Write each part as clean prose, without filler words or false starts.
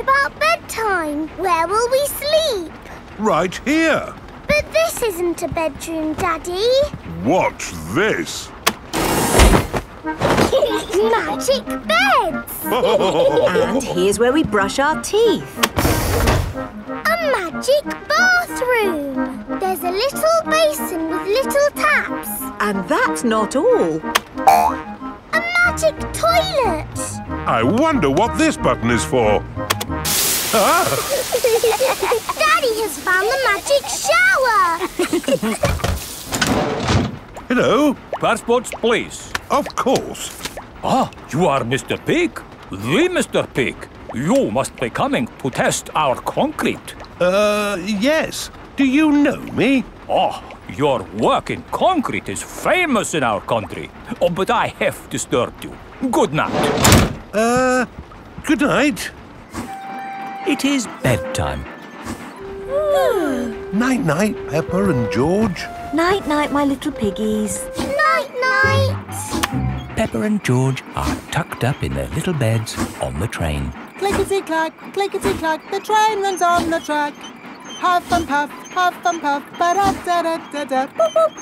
about bedtime? Where will we sleep? Right here. But this isn't a bedroom, Daddy. Watch this. It's magic beds! And here's where we brush our teeth. A magic bathroom! There's a little basin with little taps. And that's not all. A magic toilet! I wonder what this button is for. Ah. Daddy has found the magic shower! Hello? Passports, please. Of course. Ah, you are Mr. Pig? The Mr. Pig. You must be coming to test our concrete. Yes. Do you know me? Ah, your work in concrete is famous in our country. Oh, but I have disturbed you. Good night. Good night. It is bedtime. Night-night, Peppa and George. Night-night, my little piggies. Night-night. Peppa and George are tucked up in their little beds on the train. Clickety-clack, clickety-clack, the train runs on the track. Huff and puff, ba-da-da-da-da-da, boop, boop.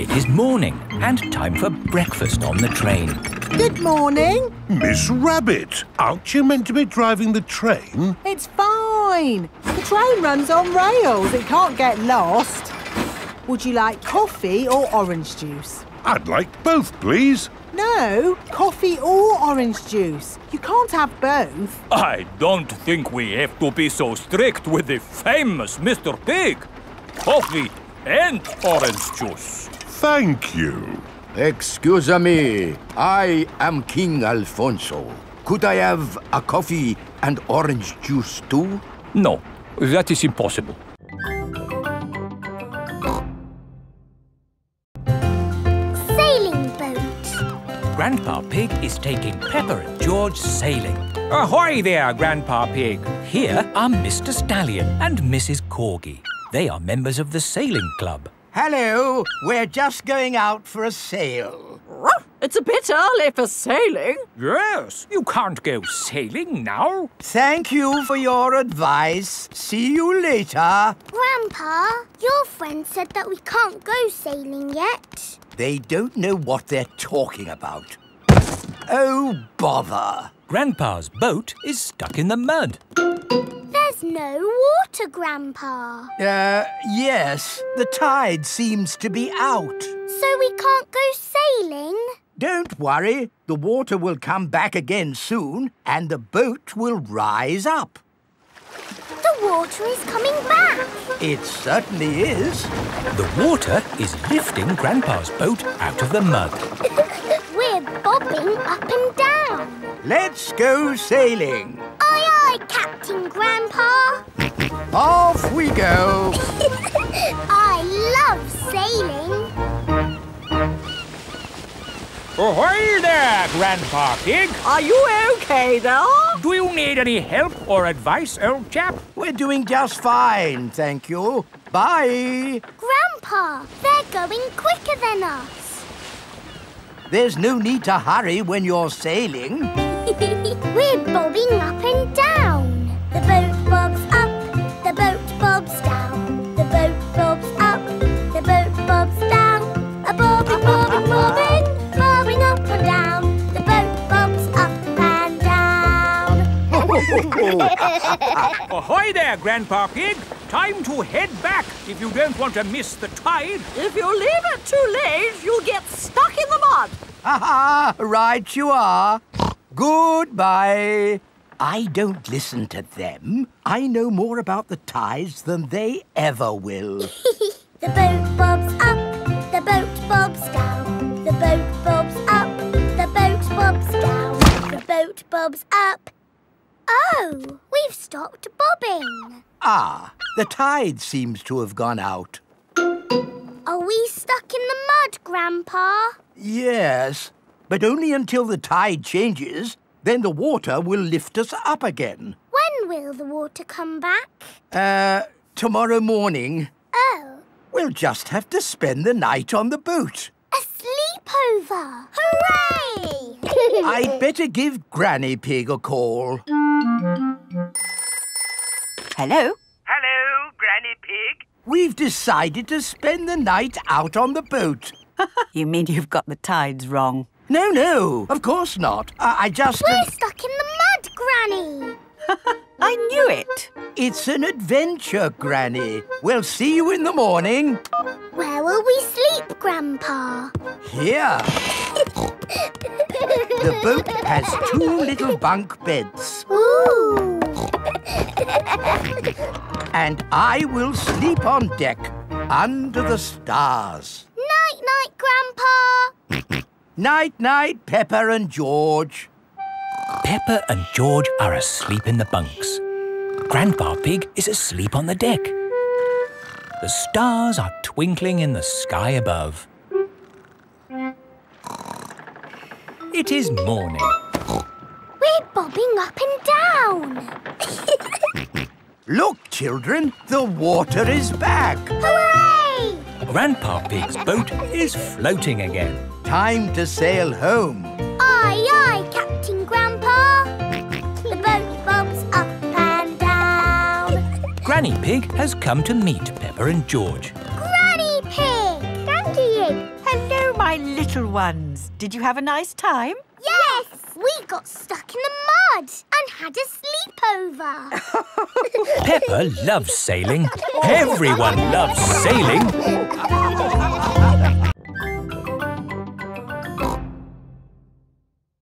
It is morning and time for breakfast on the train. Good morning. Miss Rabbit, aren't you meant to be driving the train? It's fine. The train runs on rails. It can't get lost. Would you like coffee or orange juice? I'd like both, please. No, coffee or orange juice. You can't have both. I don't think we have to be so strict with the famous Mr. Pig. Coffee and orange juice. Thank you. Excuse me, I am King Alfonso. Could I have a coffee and orange juice too? No, that is impossible. Sailing boat. Grandpa Pig is taking Peppa and George sailing. Ahoy there, Grandpa Pig. Here are Mr. Stallion and Mrs. Corgi. They are members of the sailing club. Hello, we're just going out for a sail. It's a bit early for sailing. Yes, you can't go sailing now. Thank you for your advice. See you later. Grandpa, your friend said that we can't go sailing yet. They don't know what they're talking about. Oh, bother. Grandpa's boat is stuck in the mud. There's no water, Grandpa. Yes. The tide seems to be out. So we can't go sailing? Don't worry. The water will come back again soon and the boat will rise up. The water is coming back. It certainly is. The water is lifting Grandpa's boat out of the mud. We're bobbing up and down. Let's go sailing. Aye, aye, Captain Grandpa. Off we go. I love sailing. Ahoy there, Grandpa Pig. Are you okay there? Do you need any help or advice, old chap? We're doing just fine, thank you. Bye. Grandpa, they're going quicker than us. There's no need to hurry when you're sailing. We're bobbing up and down. The boat bobs up, the boat bobs down. The boat bobs up, the boat bobs down. A bobbing, bobbing, bobbing, bobbing up and down. The boat bobs up and down. Ahoy there, Grandpa Pig. Time to head back if you don't want to miss the tide. If you leave it too late, you'll get stuck in the mud. Ha ha! Right you are. Goodbye. I don't listen to them. I know more about the tides than they ever will. The boat bobs up, the boat bobs down. The boat bobs up, the boat bobs down. The boat bobs up. Oh, we've stopped bobbing. Ah, the tide seems to have gone out. Are we stuck in the mud, Grandpa? Yes. But only until the tide changes, then the water will lift us up again. When will the water come back? Tomorrow morning. Oh. We'll just have to spend the night on the boat. A sleepover! Hooray! I'd better give Granny Pig a call. Hello? Hello, Granny Pig. We've decided to spend the night out on the boat. You mean you've got the tides wrong? No, no, of course not. I just... We're stuck in the mud, Granny. I knew it. It's an adventure, Granny. We'll see you in the morning. Where will we sleep, Grandpa? Here. The boat has two little bunk beds. Ooh. And I will sleep on deck under the stars. Night-night, Grandpa. Night-night, Peppa and George. Peppa and George are asleep in the bunks. Grandpa Pig is asleep on the deck. The stars are twinkling in the sky above. It is morning. We're bobbing up and down. Look, children, the water is back. Hooray! Grandpa Pig's boat is floating again. Time to sail home. Aye, aye, Captain Grandpa. The boat bobs up and down. Granny Pig has come to meet Peppa and George. Granny Pig! Granny! Hello, my little ones. Did you have a nice time? Yes! We got stuck in the mud and had a sleepover. Peppa loves sailing. Everyone loves sailing.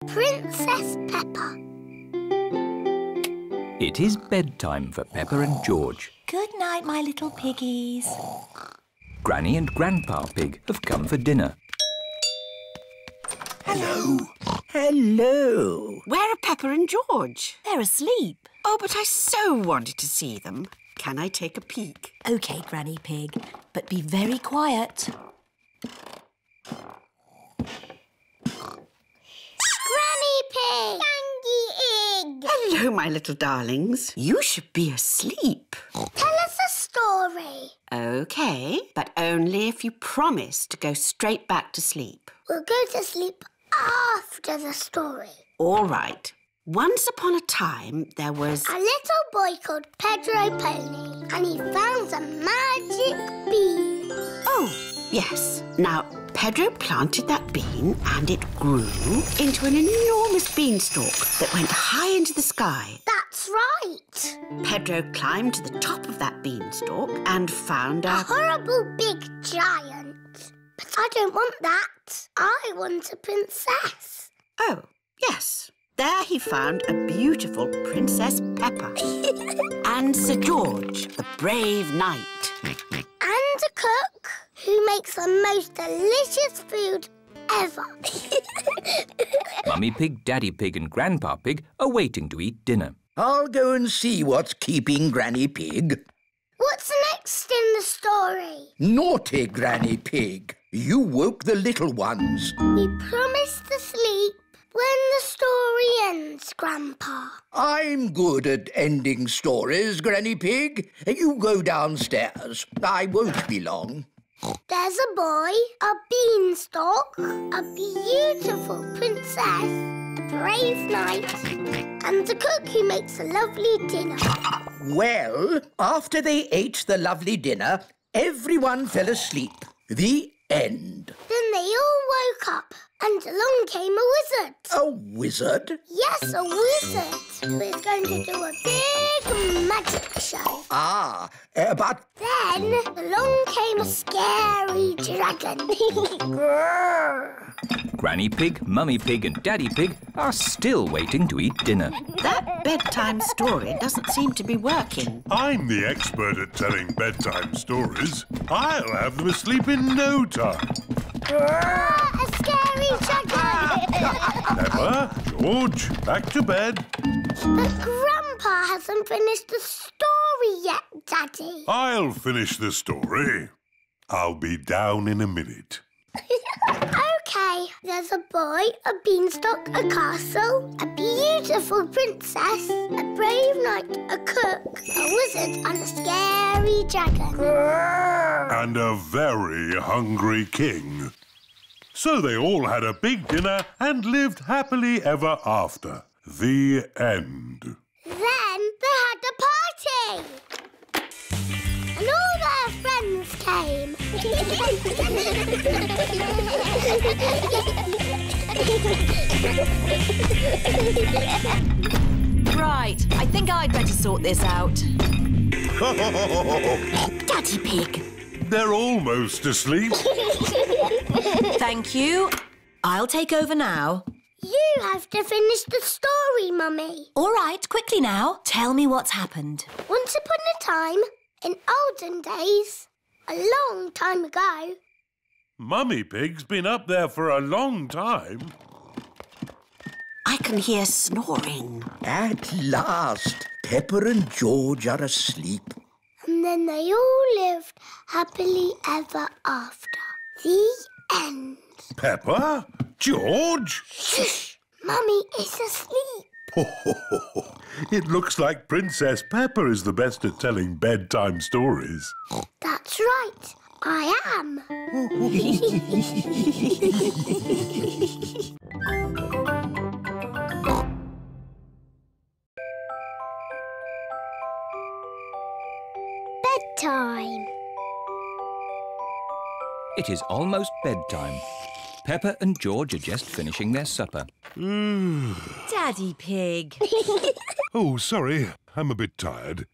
Princess Peppa. It is bedtime for Peppa and George. Good night, my little piggies. Granny and Grandpa Pig have come for dinner. Hello. Hello. Where are Peppa and George? They're asleep. Oh, but I so wanted to see them. Can I take a peek? OK, Granny Pig, but be very quiet. Granny Pig! Granny Pig! Hello, my little darlings. You should be asleep. Tell us a story. OK, but only if you promise to go straight back to sleep. We'll go to sleep after the story. All right. Once upon a time, there was... a little boy called Pedro Pony, and he found a magic bean. Oh, yes. Now, Pedro planted that bean and it grew into an enormous beanstalk that went high into the sky. That's right. Pedro climbed to the top of that beanstalk and found a... horrible big giant. But I don't want that. I want a princess. Oh, yes. There he found a beautiful Princess Peppa. And Sir George, the brave knight. And a cook who makes the most delicious food ever. Mummy Pig, Daddy Pig and Grandpa Pig are waiting to eat dinner. I'll go and see what's keeping Granny Pig. What's next in the story? Naughty Granny Pig. You woke the little ones. We promised to sleep when the story ends, Grandpa. I'm good at ending stories, Granny Pig. You go downstairs. I won't be long. There's a boy, a beanstalk, a beautiful princess, a brave knight, and a cook who makes a lovely dinner. Well, after they ate the lovely dinner, everyone fell asleep. The end. Then they all woke up, and along came a wizard. A wizard? Yes, a wizard who is going to do a big magic show. Ah, but... Then along came a scary dragon. Granny Pig, Mummy Pig and Daddy Pig are still waiting to eat dinner. That bedtime story doesn't seem to be working. I'm the expert at telling bedtime stories. I'll have them asleep in no time. A scary dragon! Peppa, George, back to bed. But Grandpa hasn't finished the story yet, Daddy. I'll finish the story. I'll be down in a minute. OK, there's a boy, a beanstalk, a castle, a beautiful princess, a brave knight, a cook, a wizard and a scary dragon. And a very hungry king. So they all had a big dinner and lived happily ever after. The end. Then they had a party. And all their friends came. Right, I think I'd better sort this out. Daddy Pig. They're almost asleep. Thank you. I'll take over now. You have to finish the story, Mummy. All right, quickly now. Tell me what's happened. Once upon a time, in olden days, a long time ago. Mummy Pig's been up there for a long time. I can hear snoring. At last, Peppa and George are asleep. And then they all lived happily ever after. The end. Peppa? George? Shh! Mummy is asleep. It looks like Princess Peppa is the best at telling bedtime stories. That's right. I am. Bedtime. It is almost bedtime. Peppa and George are just finishing their supper. Daddy Pig. Oh, sorry. I'm a bit tired.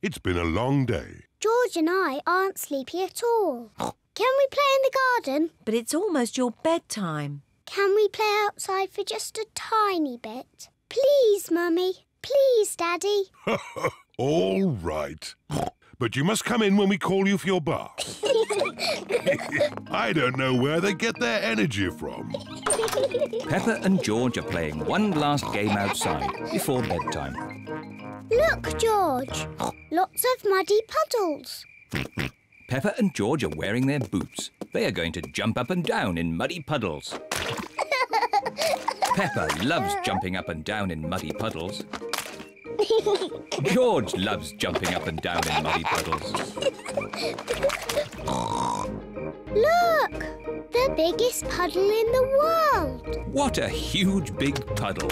It's been a long day. George and I aren't sleepy at all. Can we play in the garden? But it's almost your bedtime. Can we play outside for just a tiny bit? Please, Mummy. Please, Daddy. All right. But you must come in when we call you for your bath. I don't know where they get their energy from. Peppa and George are playing one last game outside before bedtime. Look, George. Lots of muddy puddles. Peppa and George are wearing their boots. They are going to jump up and down in muddy puddles. Peppa loves jumping up and down in muddy puddles. George loves jumping up and down in muddy puddles. Look! The biggest puddle in the world! What a huge big puddle!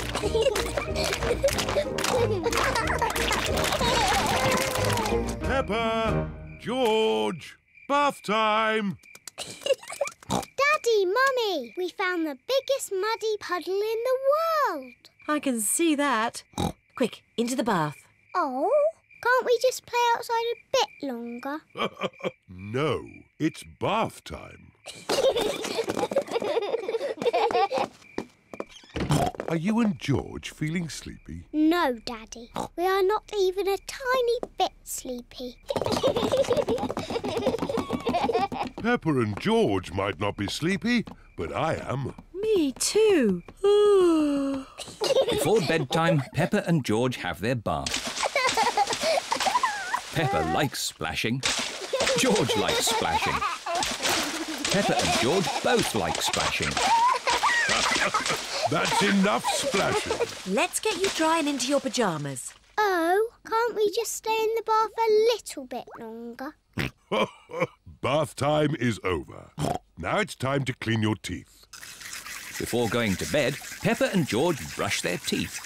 Peppa! George! Bath time! Daddy, Mummy! We found the biggest muddy puddle in the world! I can see that. Quick, into the bath. Oh, can't we just play outside a bit longer? No, it's bath time. Are you and George feeling sleepy? No, Daddy. We are not even a tiny bit sleepy. Peppa and George might not be sleepy, but I am. Me too. Before bedtime, Peppa and George have their bath. Peppa likes splashing. George likes splashing. Peppa and George both like splashing. That's enough splashing. Let's get you dry and into your pyjamas. Oh, can't we just stay in the bath a little bit longer? Bath time is over. Now it's time to clean your teeth. Before going to bed, Peppa and George brush their teeth.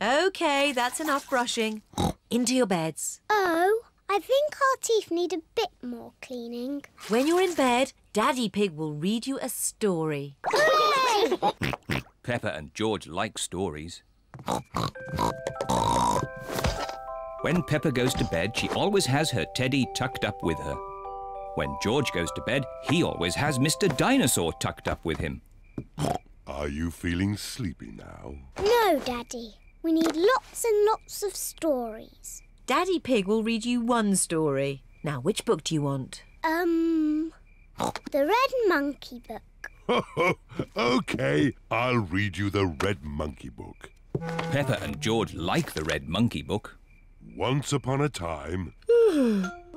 OK, that's enough brushing. Into your beds. Oh, I think our teeth need a bit more cleaning. When you're in bed, Daddy Pig will read you a story. Peppa and George like stories. When Peppa goes to bed, she always has her teddy tucked up with her. When George goes to bed, he always has Mr. Dinosaur tucked up with him. Are you feeling sleepy now? No, Daddy. We need lots and lots of stories. Daddy Pig will read you one story. Now, which book do you want? The Red Monkey Book. OK, I'll read you The Red Monkey Book. Peppa and George like The Red Monkey Book. Once upon a time...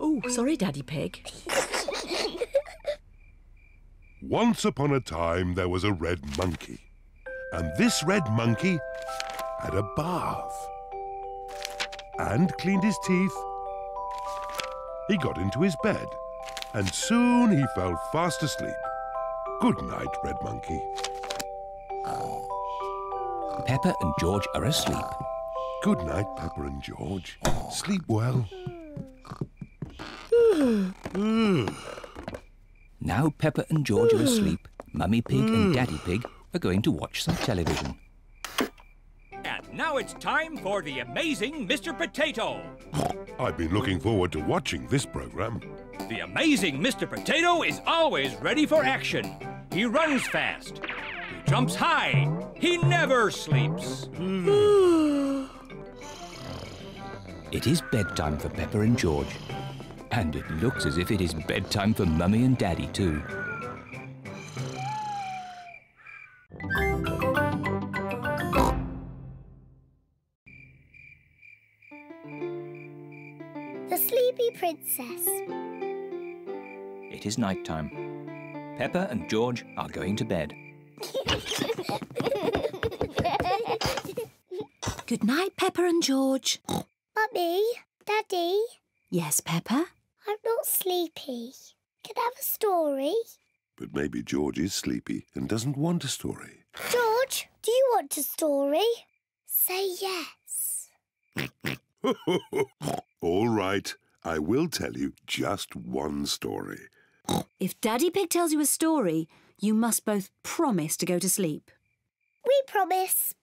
Oh, sorry, Daddy Pig. Once upon a time, there was a red monkey. And this red monkey had a bath. And cleaned his teeth. He got into his bed. and soon he fell fast asleep. Good night, Red Monkey. Peppa and George are asleep. Good night, Peppa and George. Sleep well. Now Peppa and George are asleep. Mummy Pig and Daddy Pig are going to watch some television. And now it's time for The Amazing Mr. Potato. I've been looking forward to watching this program. The Amazing Mr. Potato is always ready for action. He runs fast. He jumps high. He never sleeps. It is bedtime for Peppa and George. And it looks as if it is bedtime for Mummy and Daddy too. The Sleepy Princess. It is nighttime. Peppa and George are going to bed. Good night, Peppa and George. Mummy, Daddy. Yes, Peppa? I'm not sleepy. Can I have a story? But maybe George is sleepy and doesn't want a story. George, do you want a story? Say yes. All right, I will tell you just one story. If Daddy Pig tells you a story, you must both promise to go to sleep. We promise.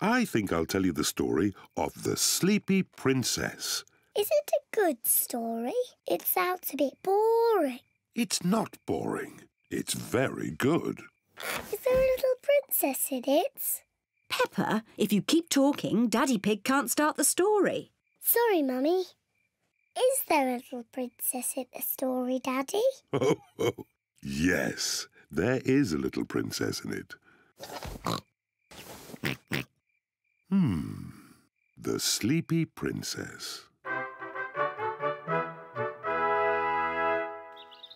I think I'll tell you the story of The Sleepy Princess. Is it a good story? It sounds a bit boring. It's not boring. It's very good. Is there a little princess in it? Peppa, if you keep talking, Daddy Pig can't start the story. Sorry, Mummy. Is there a little princess in the story, Daddy? Oh, yes, there is a little princess in it. The Sleepy Princess.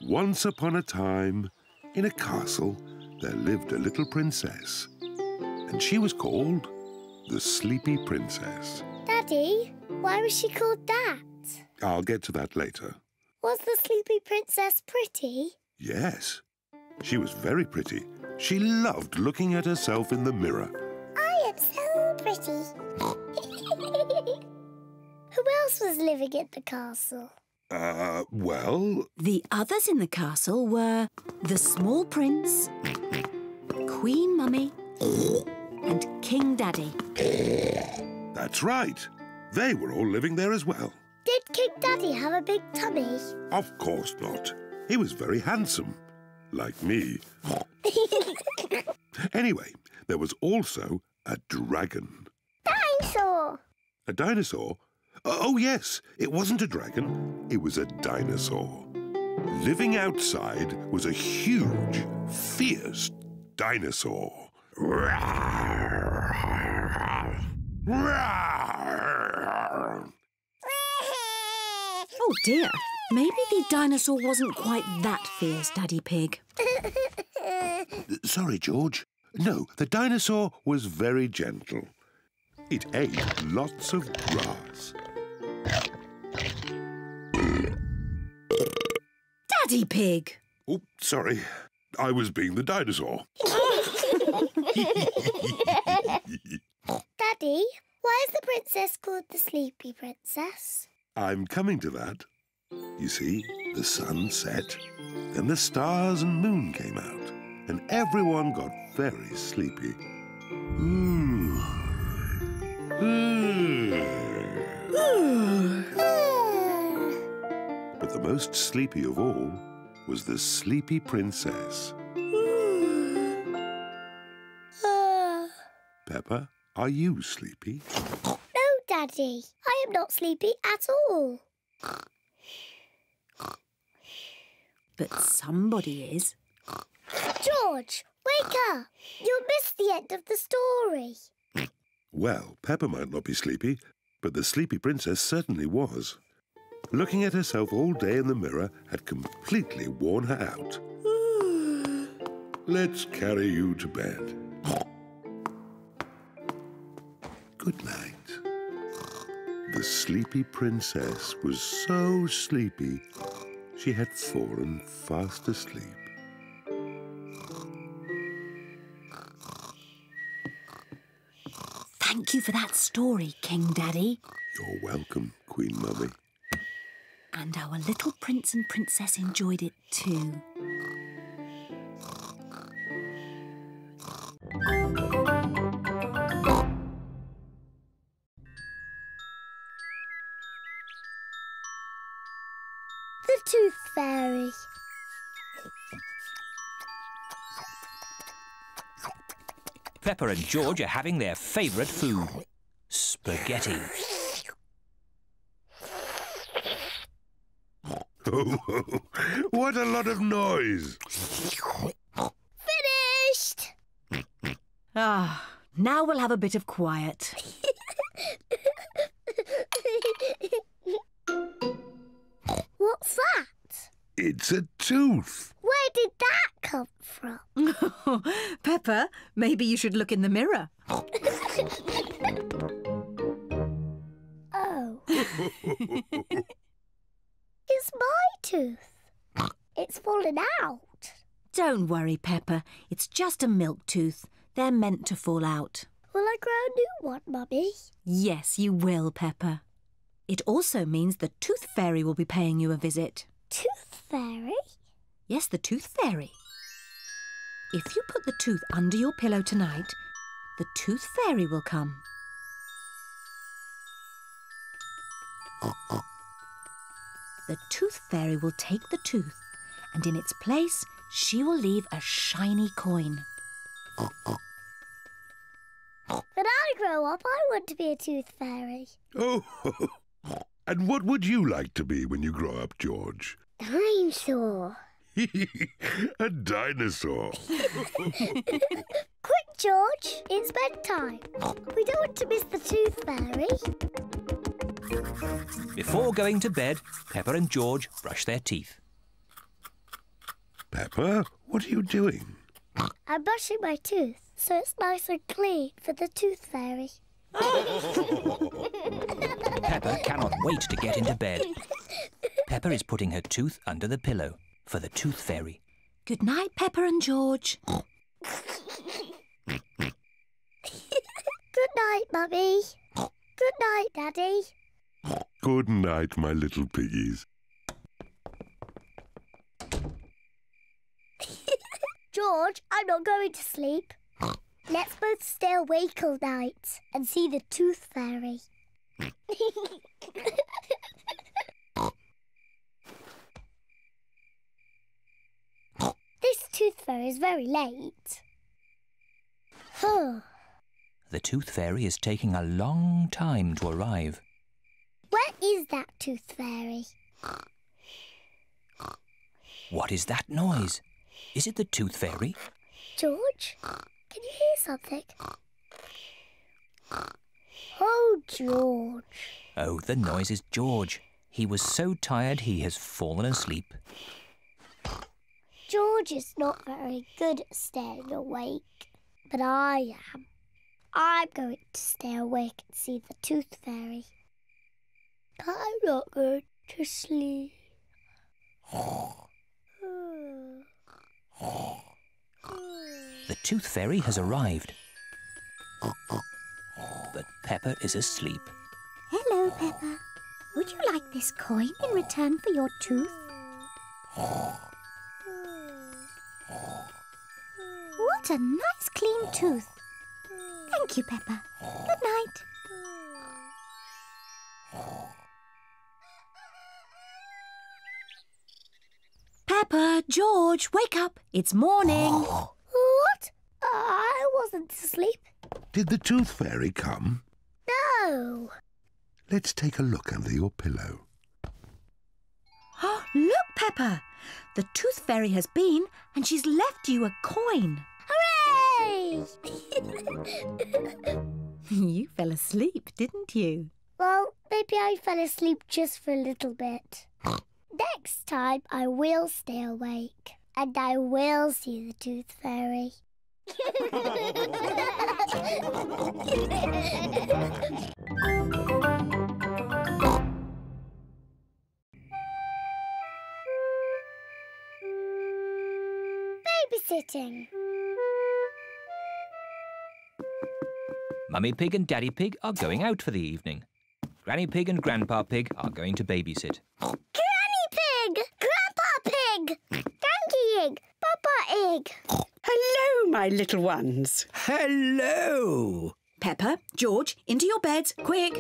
Once upon a time, in a castle, there lived a little princess. And she was called the Sleepy Princess. Daddy, why was she called that? I'll get to that later. Was the Sleepy Princess pretty? Yes. She was very pretty. She loved looking at herself in the mirror. So pretty. Who else was living at the castle? Well... The others in the castle were the small prince, Queen Mummy and King Daddy. That's right. They were all living there as well. Did King Daddy have a big tummy? Of course not. He was very handsome. Like me. Anyway, there was also... a dragon. Dinosaur! A dinosaur? Oh, yes. It wasn't a dragon. It was a dinosaur. Living outside was a huge, fierce dinosaur. Oh, dear. Maybe the dinosaur wasn't quite that fierce, Daddy Pig. Sorry, George. No, the dinosaur was very gentle. It ate lots of grass. Daddy Pig! Oh, sorry. I was being the dinosaur. Daddy, why is the princess called the Sleepy Princess? I'm coming to that. You see, the sun set, then the stars and moon came out. And everyone got very sleepy. But the most sleepy of all was the Sleepy Princess. Peppa, are you sleepy? No, Daddy. I am not sleepy at all. But somebody is. George, wake up. You'll miss the end of the story. Well, Peppa might not be sleepy, but the Sleepy Princess certainly was. Looking at herself all day in the mirror had completely worn her out. Let's carry you to bed. Good night. The sleepy princess was so sleepy, she had fallen fast asleep. Thank you for that story, King Daddy. You're welcome, Queen Mummy. And our little prince and princess enjoyed it too. The Tooth Fairy. Peppa and George are having their favourite food, spaghetti. What a lot of noise! Finished! Ah, now we'll have a bit of quiet. What's that? It's a tooth. Where did that come from? Oh, Peppa, maybe you should look in the mirror. Oh. It's my tooth. It's fallen out. Don't worry, Peppa. It's just a milk tooth. They're meant to fall out. Will I grow a new one, Mummy? Yes, you will, Peppa. It also means the Tooth Fairy will be paying you a visit. Tooth Fairy? Yes, the Tooth Fairy. If you put the tooth under your pillow tonight, the Tooth Fairy will come. The Tooth Fairy will take the tooth, and in its place, she will leave a shiny coin. When I grow up, I want to be a Tooth Fairy. Oh, and what would you like to be when you grow up, George? Dinosaur. A dinosaur. Quick, George, it's bedtime. We don't want to miss the Tooth Fairy. Before going to bed, Peppa and George brush their teeth. Peppa, what are you doing? I'm brushing my tooth, so it's nice and clean for the Tooth Fairy. Peppa cannot wait to get into bed. Peppa is putting her tooth under the pillow for the Tooth Fairy. Good night, Peppa and George. Good night, Mummy. Good night, Daddy. Good night, my little piggies. George, I'm not going to sleep. Let's both stay awake all night and see the Tooth Fairy. This Tooth Fairy is very late. The Tooth Fairy is taking a long time to arrive. Where is that Tooth Fairy? What is that noise? Is it the Tooth Fairy? George, can you hear something? Oh, George. Oh, the noise is George. He was so tired he has fallen asleep. George is not very good at staying awake, but I am. I'm going to stay awake and see the Tooth Fairy. But I'm not going to sleep. The Tooth Fairy has arrived, but Peppa is asleep. Hello, Peppa. Would you like this coin in return for your tooth? What a nice clean tooth. Thank you, Peppa. Good night. Peppa, George, wake up. It's morning. What? I wasn't asleep. Did the Tooth Fairy come? No. Let's take a look under your pillow. Look, Peppa. The Tooth Fairy has been and she's left you a coin. Hooray! You fell asleep, didn't you? Well, maybe I fell asleep just for a little bit. Next time I will stay awake and I will see the Tooth Fairy. sitting. Mummy Pig and Daddy Pig are going out for the evening. Granny Pig and Grandpa Pig are going to babysit. Granny Pig! Grandpa Pig! Granny Pig! Papa Pig! Hello, my little ones. Hello! Peppa, George, into your beds, quick.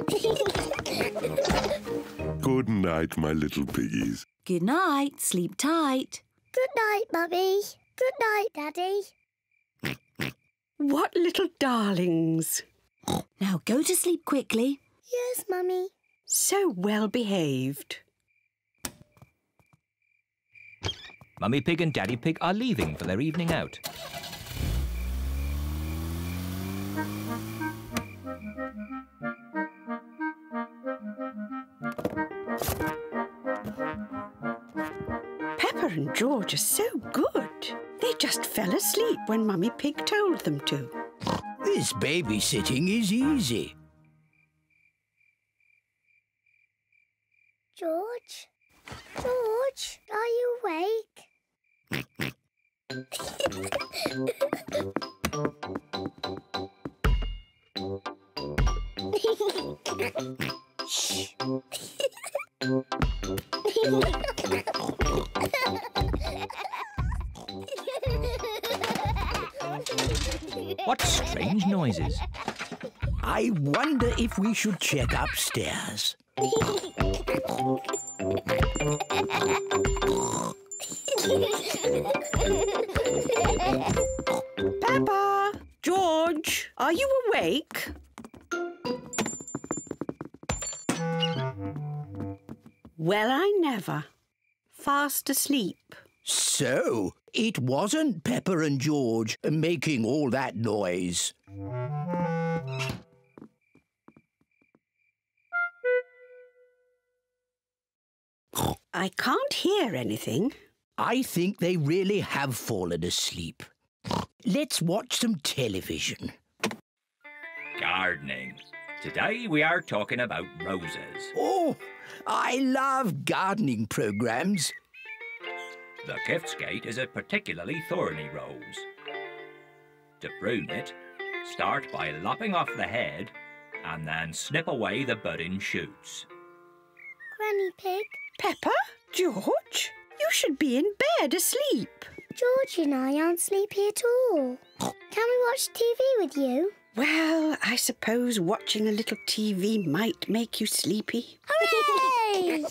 Good night, my little piggies. Good night, sleep tight. Good night, Mummy. Good night, Daddy. What little darlings. Now go to sleep quickly. Yes, Mummy. So well behaved. Mummy Pig and Daddy Pig are leaving for their evening out. Peppa and George are so good. They just fell asleep when Mummy Pig told them to. This babysitting is easy. George? George, are you awake? Shh. What strange noises. I wonder if we should check upstairs. Peppa! George, are you awake? Well, I never. Fast asleep. So, it wasn't Peppa and George making all that noise. I can't hear anything. I think they really have fallen asleep. Let's watch some television. Gardening. Today we are talking about roses. Oh, I love gardening programmes. The Kiftsgate is a particularly thorny rose. To prune it, start by lopping off the head and then snip away the budding shoots. Granny Pig. Peppa, George, you should be in bed asleep. George and I aren't sleepy at all. Can we watch TV with you? Well, I suppose watching a little TV might make you sleepy. Hooray!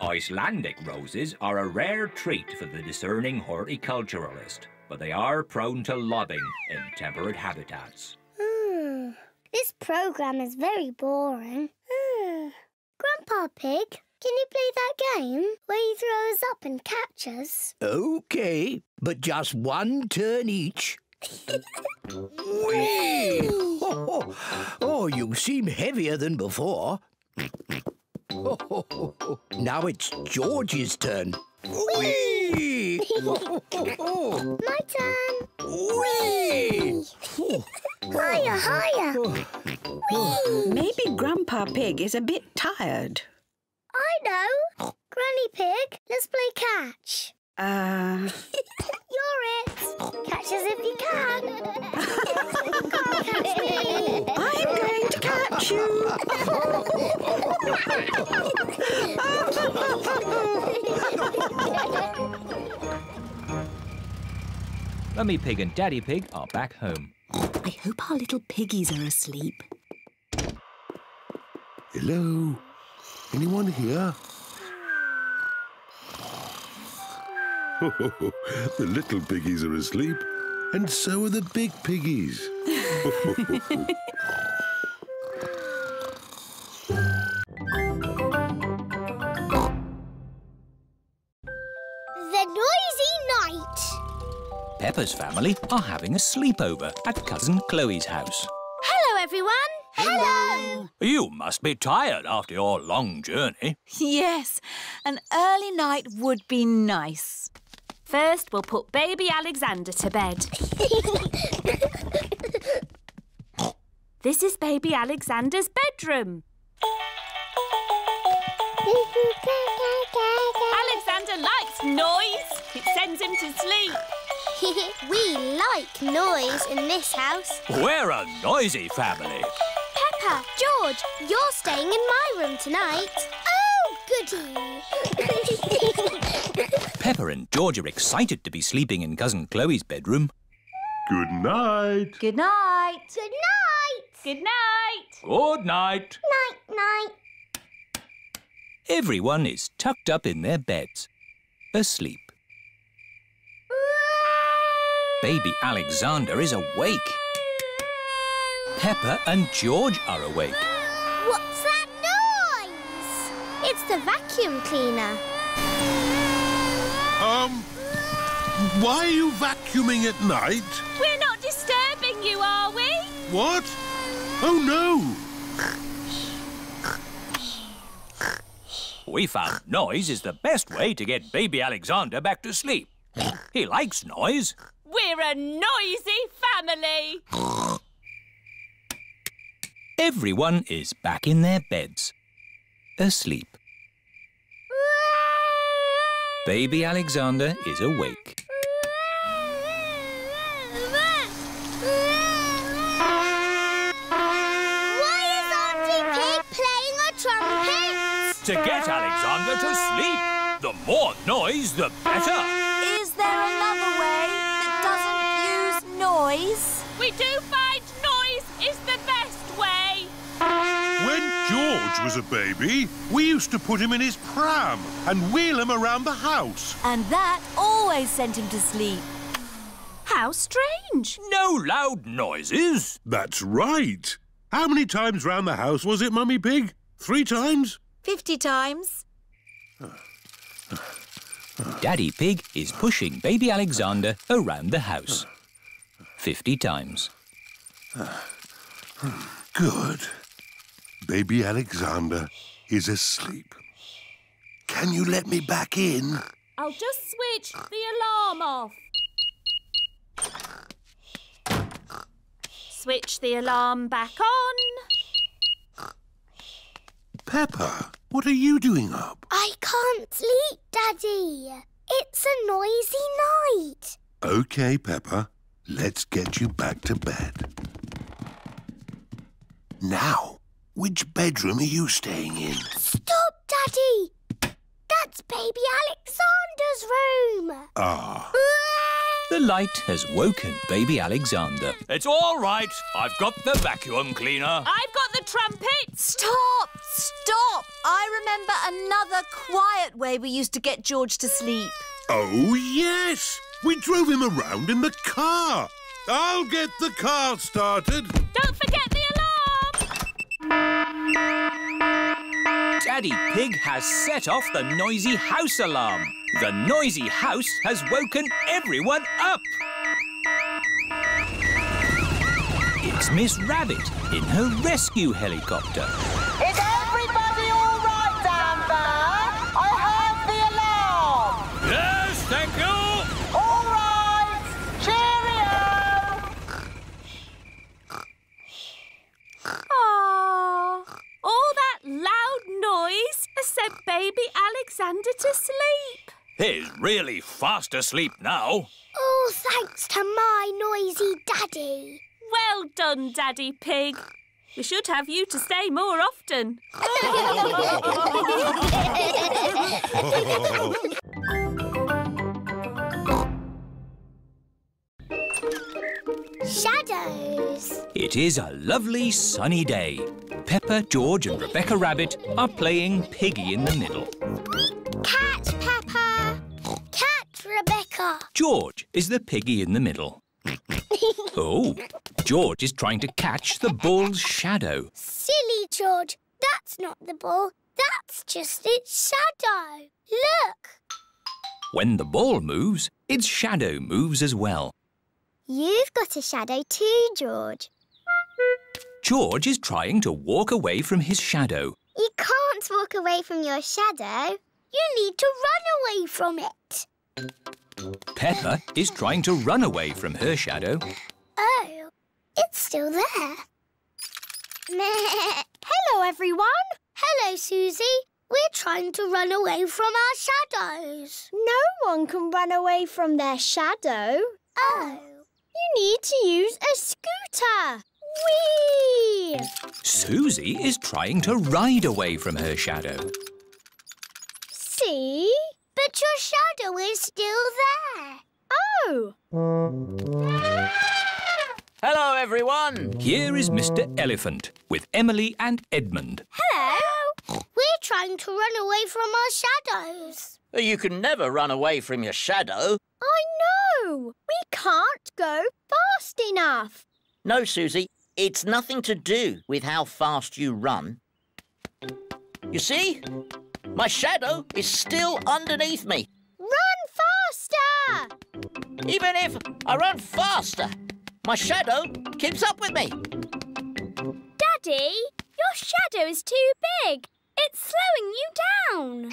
Icelandic roses are a rare treat for the discerning horticulturalist, but they are prone to lobbing in temperate habitats. Mm. This programme is very boring. Mm. Grandpa Pig, can you play that game where you throw us up and catch us? OK, but just one turn each. Whee! Oh, oh. Oh, you seem heavier than before. Oh, oh, oh, oh. Now it's George's turn. Whee! Oh, oh, oh. My turn. Whee! Oh. Higher, higher. Oh. Whee! Maybe Grandpa Pig is a bit tired. I know. Granny Pig, let's play catch. You're it. Catch us if you can. Can't catch me. I'm going to catch you. Mummy Pig and Daddy Pig are back home. I hope our little piggies are asleep. Hello? Anyone here? The little piggies are asleep, and so are the big piggies. The Noisy Night. Peppa's family are having a sleepover at Cousin Chloe's house. Hello, everyone. Hello! You must be tired after your long journey. Yes, an early night would be nice. First, we'll put baby Alexander to bed. This is baby Alexander's bedroom. Alexander likes noise. It sends him to sleep. We like noise in this house. We're a noisy family. Peppa, George, you're staying in my room tonight. Oh, goody. Peppa and George are excited to be sleeping in Cousin Chloe's bedroom. Good night. Good night. Good night. Good night. Good night. Night, night. Everyone is tucked up in their beds, asleep. Baby Alexander is awake. Peppa and George are awake. What's that noise? It's the vacuum cleaner. Why are you vacuuming at night? We're not disturbing you, are we? What? Oh, no. We found noise is the best way to get Baby Alexander back to sleep. He likes noise. We're a noisy family. Everyone is back in their beds, asleep. Baby Alexander is awake. Why is Auntie Pig playing a trumpet? To get Alexander to sleep. The more noise, the better. Is there another way? Noise. We do find noise is the best way. When George was a baby, we used to put him in his pram and wheel him around the house. And that always sent him to sleep. How strange. No loud noises. That's right. How many times round the house was it, Mummy Pig? 3 times? 50 times. Daddy Pig is pushing Baby Alexander around the house. 50 times. Good. Baby Alexander is asleep. Can you let me back in? I'll just switch the alarm off. Switch the alarm back on. Peppa, what are you doing up? I can't sleep, Daddy. It's a noisy night. OK, Peppa. Let's get you back to bed. Now, which bedroom are you staying in? Stop, Daddy! That's Baby Alexander's room! Ah. The light has woken Baby Alexander. It's all right. I've got the vacuum cleaner. I've got the trumpet. Stop! Stop! I remember another quiet way we used to get George to sleep. Oh, yes! We drove him around in the car. I'll get the car started. Don't forget the alarm. Daddy Pig has set off the noisy house alarm. The noisy house has woken everyone up. It's Miss Rabbit in her rescue helicopter. Is everybody all right down there? I heard the alarm. Yes, thank you. Oh, all that loud noise has sent Baby Alexander to sleep. He's really fast asleep now. Oh, thanks to my noisy daddy. Well done, Daddy Pig. We should have you to stay more often. Shadows. It is a lovely sunny day. Peppa, George and Rebecca Rabbit are playing Piggy in the Middle. Catch, Peppa. Catch, Rebecca. George is the Piggy in the Middle. Oh, George is trying to catch the ball's shadow. Silly George. That's not the ball. That's just its shadow. Look. When the ball moves, its shadow moves as well. You've got a shadow too, George. George is trying to walk away from his shadow. You can't walk away from your shadow. You need to run away from it. Peppa is trying to run away from her shadow. Oh, it's still there. Hello, everyone. Hello, Susie. We're trying to run away from our shadows. No one can run away from their shadow. Oh, you need to use a scooter. Whee! Suzy is trying to ride away from her shadow. See? But your shadow is still there. Oh! Hello, everyone. Here is Mr. Elephant with Emily and Edmund. Hello. We're trying to run away from our shadows. You can never run away from your shadow. I know. We can't go fast enough. No, Suzy. It's nothing to do with how fast you run. You see? My shadow is still underneath me. Run faster! Even if I run faster, my shadow keeps up with me. Daddy, your shadow is too big. It's slowing you down.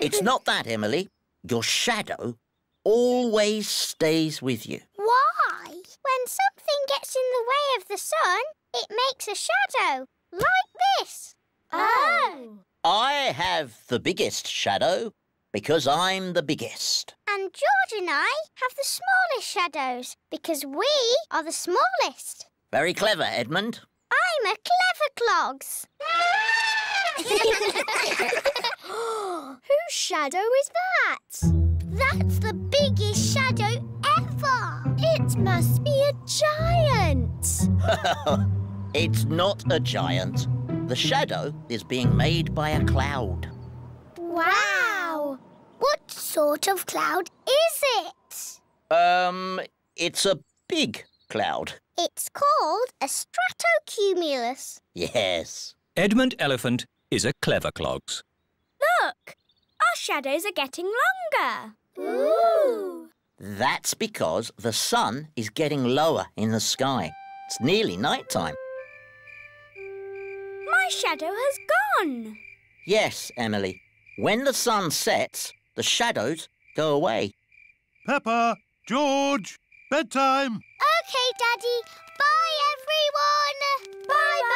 It's not that, Emily. Your shadow always stays with you. Why? When something gets in the way of the sun, it makes a shadow, like this. Oh! I have the biggest shadow because I'm the biggest. And George and I have the smallest shadows because we are the smallest. Very clever, Edmund. I'm a clever clogs. Whose shadow is that? That's the biggest shadow ever. It must be a giant. It's not a giant. The shadow is being made by a cloud. Wow! What sort of cloud is it? It's a big cloud. It's called a stratocumulus. Yes. Edmund Elephant is a clever clogs. Look! Our shadows are getting longer. Ooh! That's because the sun is getting lower in the sky. It's nearly night time. My shadow has gone. Yes, Emily. When the sun sets, the shadows go away. Peppa, George, bedtime. OK, Daddy. Bye, everyone. Bye-bye.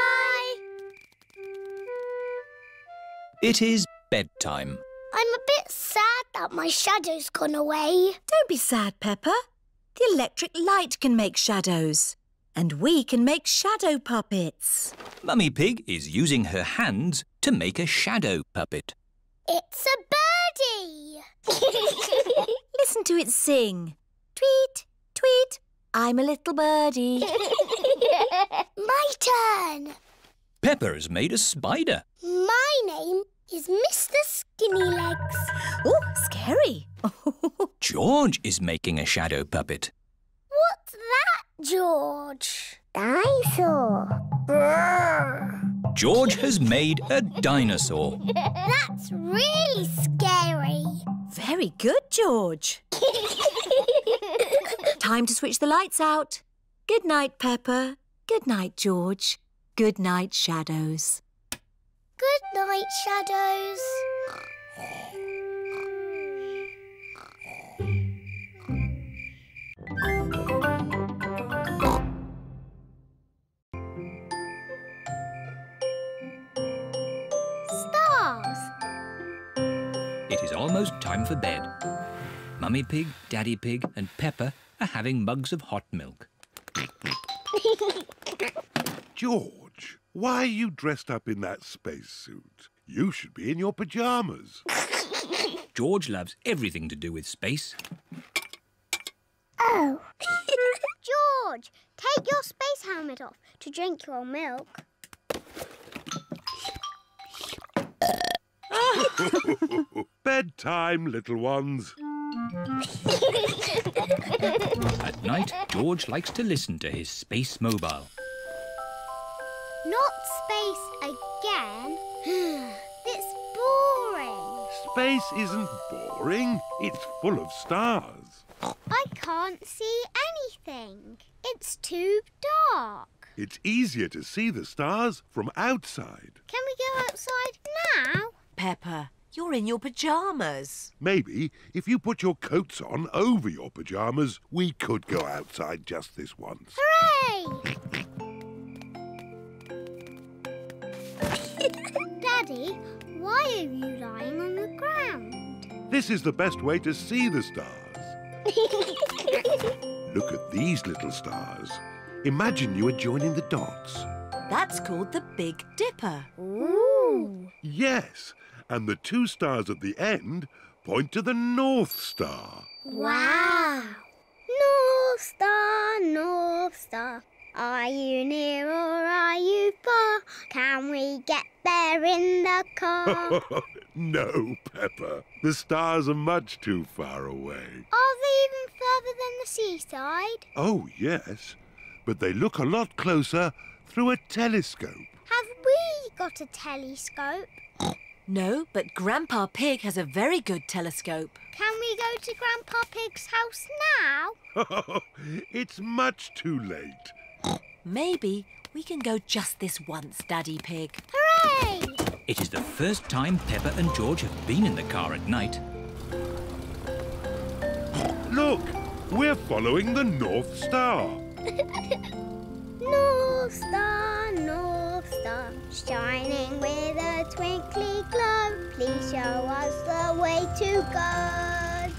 It is bedtime. I'm a bit sad that my shadow's gone away. Don't be sad, Peppa. The electric light can make shadows. And we can make shadow puppets. Mummy Pig is using her hands to make a shadow puppet. It's a birdie! Listen to it sing. Tweet, tweet, I'm a little birdie. My turn. Peppa has made a spider. My name is Mr. Skinny Legs. Oh, scary. George is making a shadow puppet. What's that? George. Dinosaur. George has made a dinosaur. That's really scary. Very good, George. Time to switch the lights out. Good night, Peppa. Good night, George. Good night, shadows. Good night, shadows. It is almost time for bed. Mummy Pig, Daddy Pig and Peppa are having mugs of hot milk. George, why are you dressed up in that spacesuit? You should be in your pyjamas. George loves everything to do with space. Oh. George, take your space helmet off to drink your milk. Bedtime, little ones. At night, George likes to listen to his space mobile. Not space again. It's boring. Space isn't boring. It's full of stars. I can't see anything. It's too dark. It's easier to see the stars from outside. Can we go outside now? Peppa, you're in your pyjamas. Maybe if you put your coats on over your pyjamas, we could go outside just this once. Hooray! Daddy, why are you lying on the ground? This is the best way to see the stars. Look at these little stars. Imagine you are joining the dots. That's called the Big Dipper. Ooh. Yes, and the two stars at the end point to the North Star. Wow! North Star, North Star, are you near or are you far? Can we get there in the car? No, Peppa. The stars are much too far away. Are they even further than the seaside? Oh, yes. But they look a lot closer through a telescope. Have we got a telescope? No, but Grandpa Pig has a very good telescope. Can we go to Grandpa Pig's house now? It's much too late. Maybe we can go just this once, Daddy Pig. Hooray! It is the first time Peppa and George have been in the car at night. Look, we're following the North Star. North Star, North Star, shining with a twinkly glow. Please show us the way to God.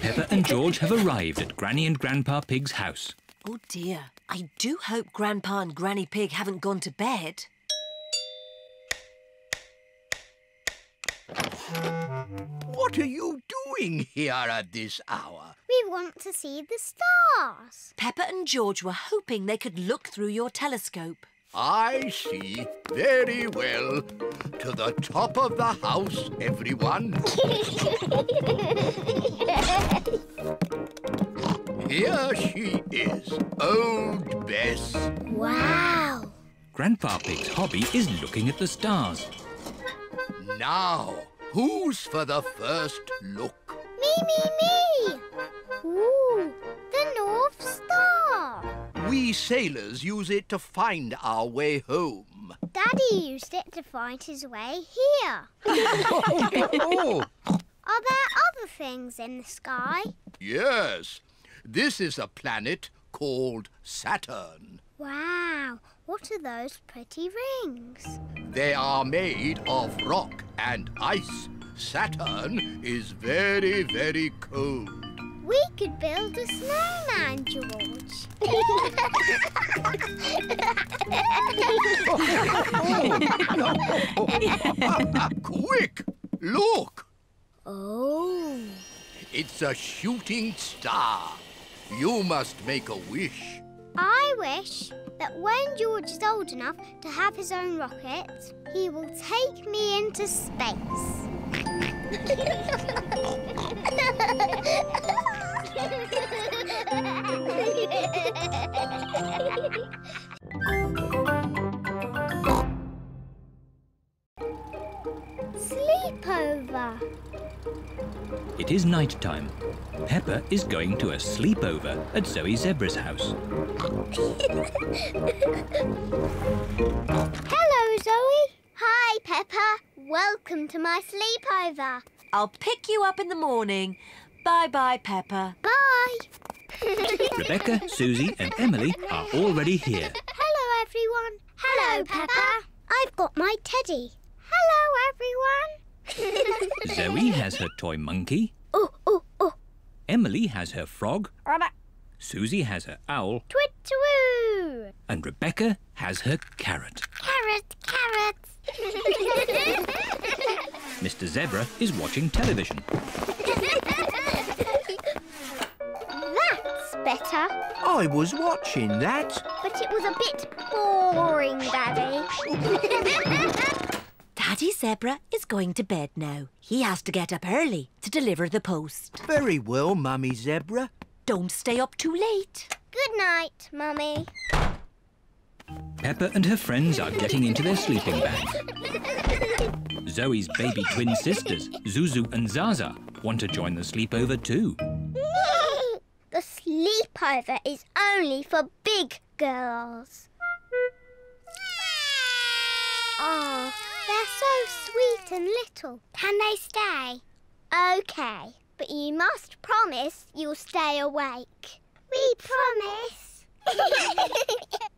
Peppa and George have arrived at Granny and Grandpa Pig's house. Oh dear, I do hope Grandpa and Granny Pig haven't gone to bed. What are you doing here at this hour? We want to see the stars. Peppa and George were hoping they could look through your telescope. I see. Very well. To the top of the house, everyone. Here she is, Old Bess. Wow! Grandpa Pig's hobby is looking at the stars. Now, who's for the first look? Me! Ooh, the North Star. We sailors use it to find our way home. Daddy used it to find his way here. Are there other things in the sky? Yes. This is a planet called Saturn. Wow. What are those pretty rings? They are made of rock and ice. Saturn is very, very cold. We could build a snowman, George. Quick! Look! Oh. It's a shooting star. You must make a wish. I wish that when George is old enough to have his own rocket, he will take me into space. Sleepover. It is night time. Peppa is going to a sleepover at Zoe Zebra's house. Hello, Zoe. Hi, Peppa. Welcome to my sleepover. I'll pick you up in the morning. Bye-bye, Peppa. Bye. Rebecca, Suzy and Emily are already here. Hello, everyone. Hello, Peppa. I've got my teddy. Hello, everyone. Zoe has her toy monkey. Oh. Emily has her frog. Suzy has her owl. Twit-twoo. And Rebecca has her carrot. Carrot. Mr. Zebra is watching television. That's better. I was watching that. But it was a bit boring, Daddy. Daddy Zebra is going to bed now. He has to get up early to deliver the post. Very well, Mummy Zebra. Don't stay up too late. Good night, Mummy. Peppa and her friends are getting into their sleeping bag. Zoe's baby twin sisters, Zuzu and Zaza, want to join the sleepover too. The sleepover is only for big girls. Oh, they're so sweet and little. Can they stay? OK, but you must promise you'll stay awake. We promise.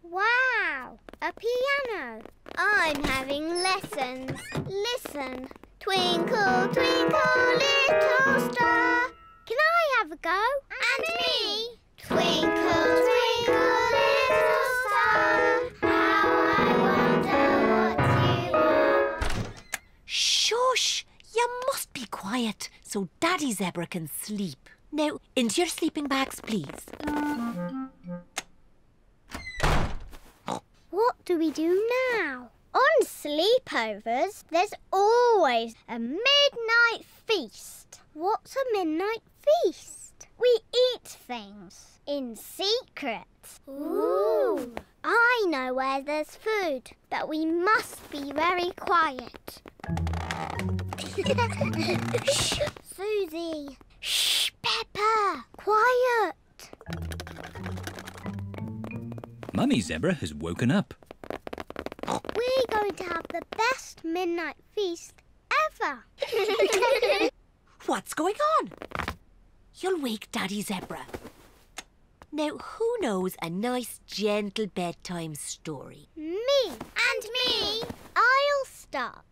Wow, a piano. I'm having lessons. Listen. Twinkle, twinkle, little star. Can I have a go? quiet so Daddy Zebra can sleep. Now, into your sleeping bags, please. What do we do now? On sleepovers, there's always a midnight feast. What's a midnight feast? We eat things in secret. Ooh! I know where there's food, but we must be very quiet. Shh! Suzy! Shh, Peppa! Quiet! Mummy Zebra has woken up. We're going to have the best midnight feast ever. What's going on? You'll wake Daddy Zebra. Now, who knows a nice, gentle bedtime story? Me! And me! I'll start.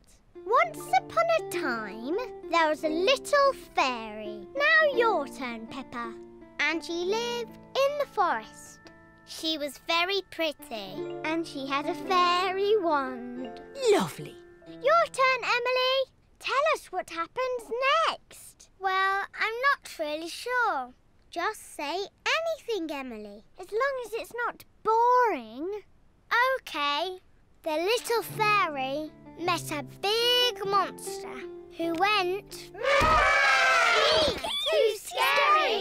Once upon a time, there was a little fairy. Now your turn, Peppa. And she lived in the forest. She was very pretty. And she had a fairy wand. Lovely. Your turn, Emily. Tell us what happens next. Well, I'm not really sure. Just say anything, Emily. As long as it's not boring. OK. The little fairy met a big monster who went... Too scary!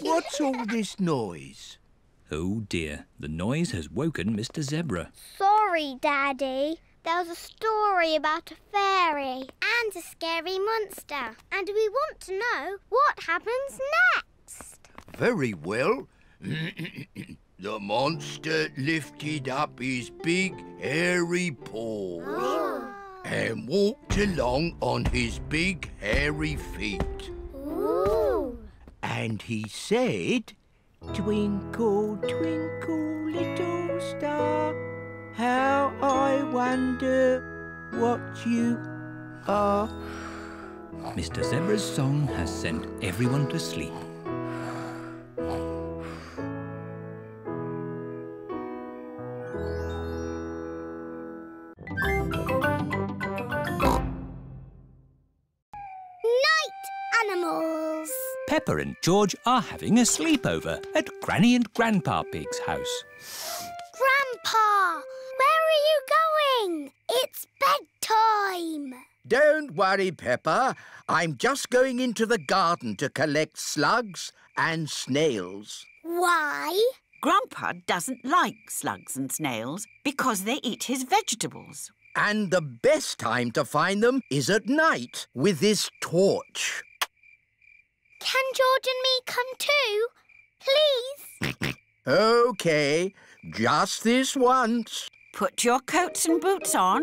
What's all this noise? Oh dear, the noise has woken Mr. Zebra. Sorry, Daddy. There was a story about a fairy and a scary monster. And we want to know what happens next. Very well. The monster lifted up his big, hairy paws. Oh. And walked along on his big, hairy feet. Ooh. And he said, "Twinkle, twinkle, little star, how I wonder what you are." Mr. Zebra's song has sent everyone to sleep. Peppa and George are having a sleepover at Granny and Grandpa Pig's house. Grandpa, where are you going? It's bedtime. Don't worry, Peppa. I'm just going into the garden to collect slugs and snails. Why? Grandpa doesn't like slugs and snails because they eat his vegetables. And the best time to find them is at night with this torch. Can George and me come too? Please? OK, just this once. Put your coats and boots on.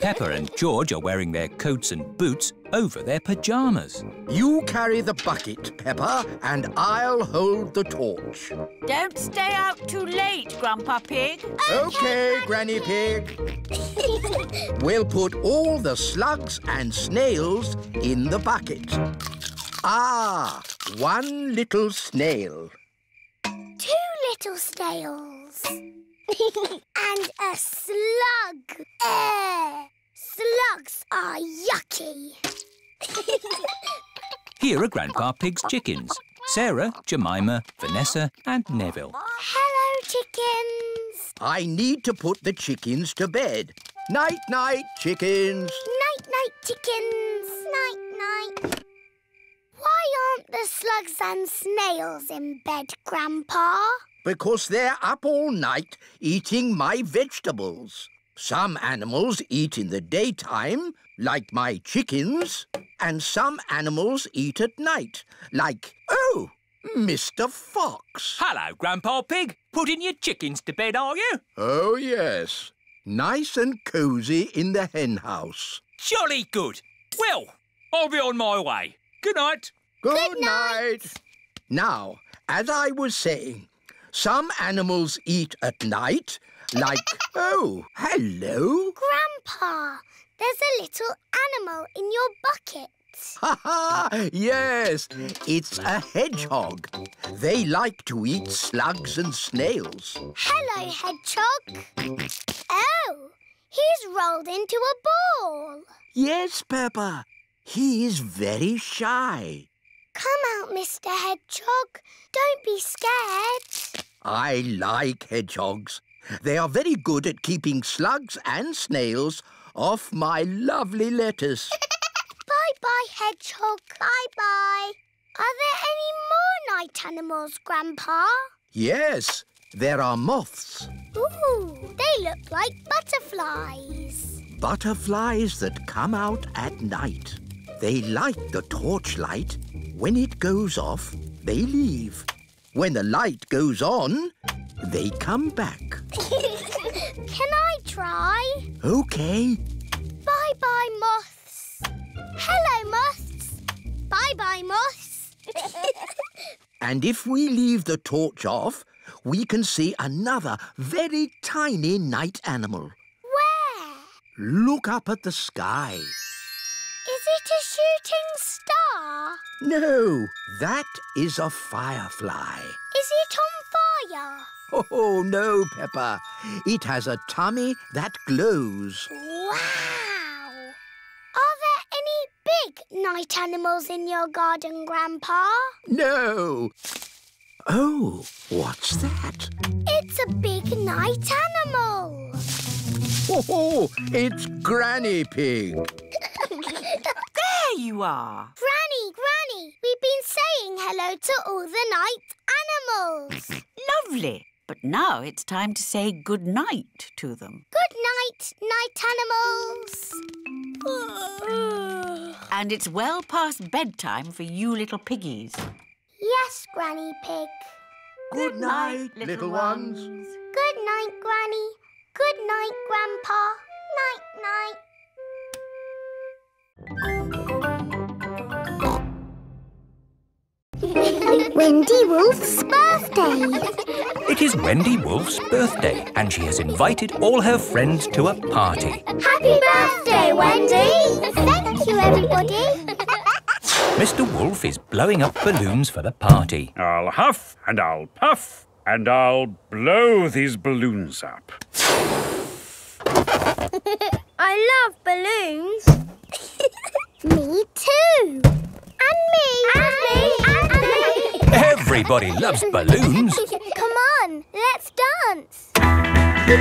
Peppa and George are wearing their coats and boots over their pyjamas. You carry the bucket, Peppa, and I'll hold the torch. Don't stay out too late, Grandpa Pig. OK, Granny Pig. We'll put all the slugs and snails in the bucket. Ah, one little snail. Two little snails. And a slug. Slugs are yucky. Here are Grandpa Pig's chickens. Sarah, Jemima, Vanessa and Neville. Hello, chickens. I need to put the chickens to bed. Night-night, chickens. Night-night, chickens. Night-night. Why aren't the slugs and snails in bed, Grandpa? Because they're up all night eating my vegetables. Some animals eat in the daytime, like my chickens, and some animals eat at night, like, oh, Mr. Fox. Hello, Grandpa Pig. Putting your chickens to bed, are you? Oh, yes. Nice and cosy in the hen house. Jolly good. Well, I'll be on my way. Good night. Good night. Now, as I was saying, some animals eat at night, like... Oh, hello. Grandpa, there's a little animal in your bucket. Ha-ha! Yes, it's a hedgehog. They like to eat slugs and snails. Hello, hedgehog. Oh, He's rolled into a ball. Yes, Peppa. He is very shy. Come out, Mr. Hedgehog. Don't be scared. I like hedgehogs. They are very good at keeping slugs and snails off my lovely lettuce. Bye-bye, hedgehog. Bye-bye. Are there any more night animals, Grandpa? Yes, there are moths. Ooh, they look like butterflies. Butterflies that come out at night. They light the torchlight. When it goes off, they leave. When the light goes on, they come back. Can I try? OK. Bye-bye, moths. Hello, moths. Bye-bye, moths. And if we leave the torch off, we can see another very tiny night animal. Where? Look up at the sky. Is it a shooting star? No, that is a firefly. Is it on fire? Oh, no, Peppa. It has a tummy that glows. Wow! Are there any big night animals in your garden, Grandpa? No. Oh, what's that? It's a big night animal. Oh, it's Granny Pig. There you are. Granny, Granny, we've been saying hello to all the night animals. Lovely. But now it's time to say good night to them. Good night, night animals. And it's well past bedtime for you little piggies. Yes, Granny Pig. Good night, little ones. Good night, Granny. Good night, Grandpa. Night, night. Wendy Wolf's birthday. It is Wendy Wolf's birthday, and she has invited all her friends to a party. Happy birthday, Wendy! Thank you, everybody. Mr. Wolf is blowing up balloons for the party. I'll huff and I'll puff and I'll blow these balloons up. I love balloons. Me too. And me. And me. And me. Everybody loves balloons. Come on, let's dance. Don't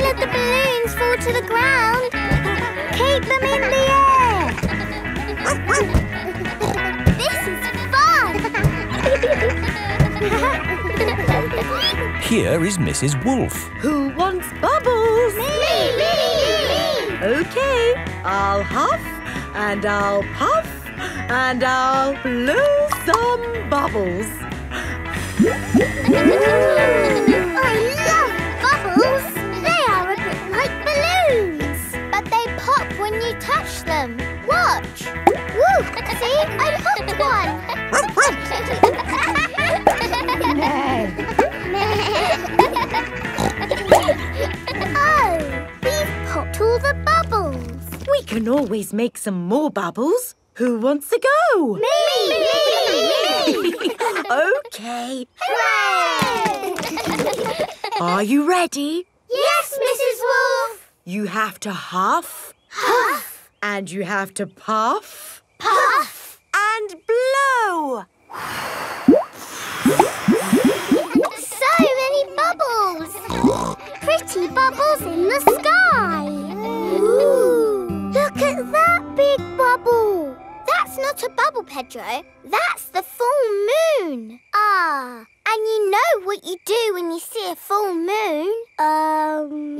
let the balloons fall to the ground. Keep them in the air. This is fun. Here is Mrs. Wolf. Who wants bubbles? Me, me, me. Okay, I'll huff and I'll puff and I'll blow some bubbles. I love bubbles. When you touch them. Watch! Woo! See? I popped one! Oh! We've popped all the bubbles. We can always make some more bubbles. Who wants to go? Me! Me! Me! Okay. Hooray! Are you ready? Yes, Mrs. Wolf! You have to huff. Huff. And you have to puff. Puff. And blow. So many bubbles. Pretty bubbles in the sky. Ooh. Look at that big bubble. That's not a bubble, Pedro. That's the full moon. Ah. And you know what you do when you see a full moon?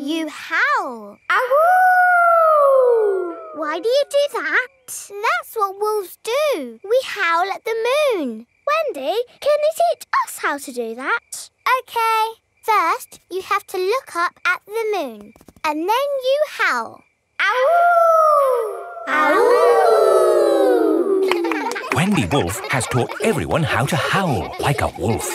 You howl. Ow! Why do you do that? That's what wolves do. We howl at the moon. Wendy, can you teach us how to do that? OK. First, you have to look up at the moon. And then you howl. Ow! Ow! Wendy Wolf has taught everyone how to howl like a wolf.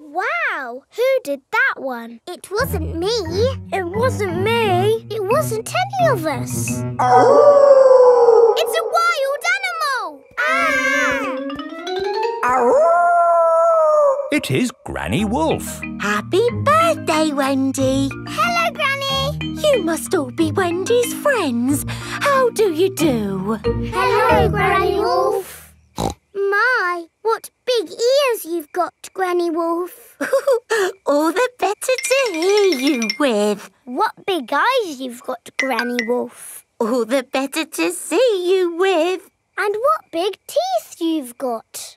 Wow, who did that one? It wasn't me. It wasn't me. It wasn't any of us. It's a wild animal. It is Granny Wolf. Happy birthday, Wendy. Hello, Granny. You must all be Wendy's friends. How do you do? Hello, Granny Wolf. My, what big ears you've got, Granny Wolf. All the better to hear you with. What big eyes you've got, Granny Wolf. All the better to see you with. And what big teeth you've got.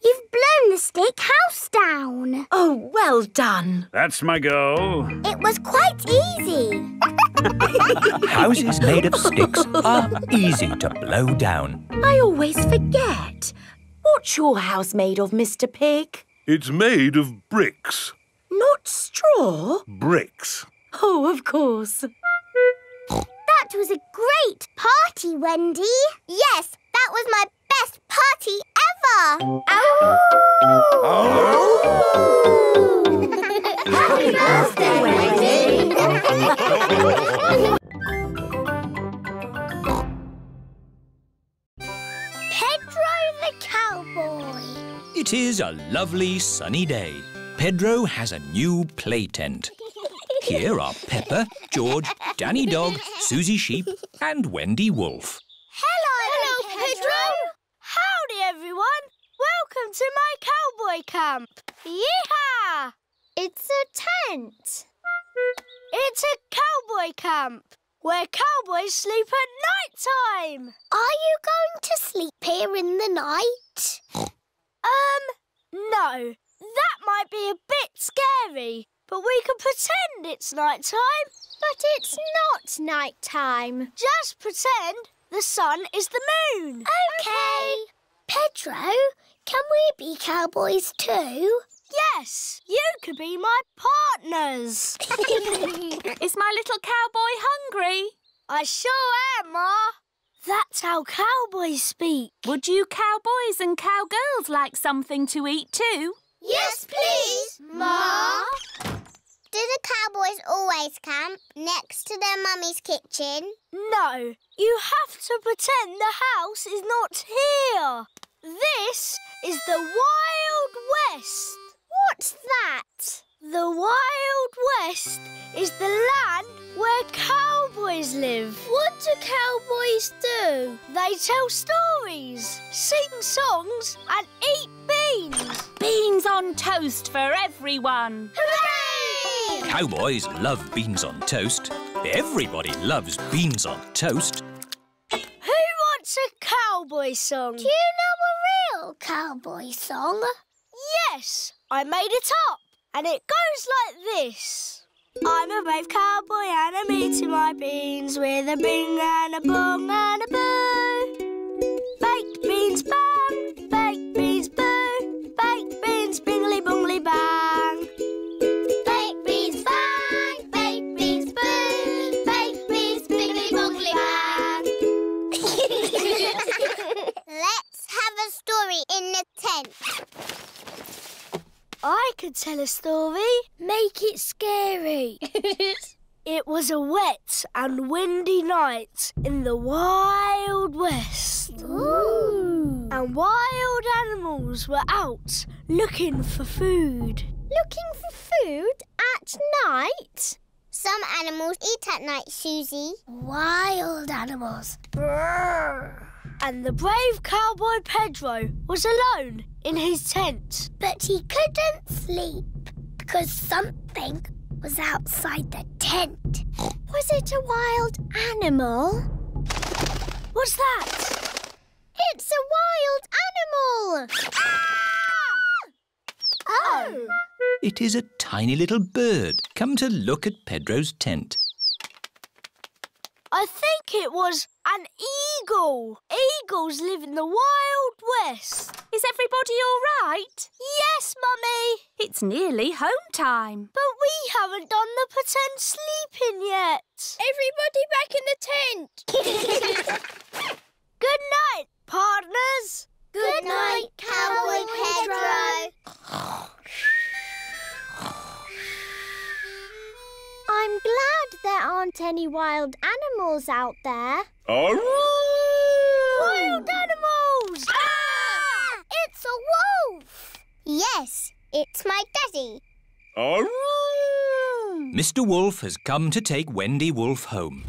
You've blown the stick house down. Oh, well done. That's my goal. It was quite easy. Houses made of sticks are easy to blow down. I always forget. What's your house made of, Mr. Pig? It's made of bricks. Not straw? Bricks. Oh, of course. That was a great party, Wendy. Yes, that was my best party ever! Ow! Ow! Happy birthday, Wendy! Pedro the Cowboy. It is a lovely sunny day. Pedro has a new play tent. Here are Peppa, George, Danny Dog, Suzy Sheep and Wendy Wolf. Hello, Pedro! Howdy, everyone! Welcome to my cowboy camp! Yee-haw! It's a tent. It's a cowboy camp where cowboys sleep at night time. Are you going to sleep here in the night? No. That might be a bit scary, but we can pretend it's night time. But it's not night time. Just pretend. The sun is the moon. Okay. Pedro, can we be cowboys too? Yes, you could be my partners. Is my little cowboy hungry? I sure am, Ma. That's how cowboys speak. Would you cowboys and cowgirls like something to eat too? Yes, please, Ma. Do the cowboys always camp next to their mummy's kitchen? No, you have to pretend the house is not here. This is the Wild West. What's that? The Wild West is the land where cowboys live. What do cowboys do? They tell stories, sing songs and eat beans. Beans on toast for everyone. Hooray! Cowboys love beans on toast. Everybody loves beans on toast. Who wants a cowboy song? Do you know a real cowboy song? Yes, I made it up and it goes like this. I'm a brave cowboy and I'm eating my beans with a bing and a bong and a boo. Baked beans bang, baked beans boo, baked beans bingly bongly bang. In the tent. I could tell a story. Make it scary. It was a wet and windy night in the Wild West. Ooh. And wild animals were out looking for food. Looking for food at night? Some animals eat at night, Susie. Wild animals. Brrr. And the brave cowboy Pedro was alone in his tent. But he couldn't sleep because something was outside the tent. Was it a wild animal? What's that? It's a wild animal! Ah! Oh! It is a tiny little bird come to look at Pedro's tent. I think it was an eagle. Eagles live in the Wild West. Is everybody all right? Yes, Mummy. It's nearly home time. But we haven't done the pretend sleeping yet. Everybody back in the tent. Good night, partners. Good night, Cowboy Pedro. I'm glad there aren't any wild animals out there. Aroo! Wild animals! Ah! It's a wolf! Yes, it's my daddy. Aroo! Mr. Wolf has come to take Wendy Wolf home.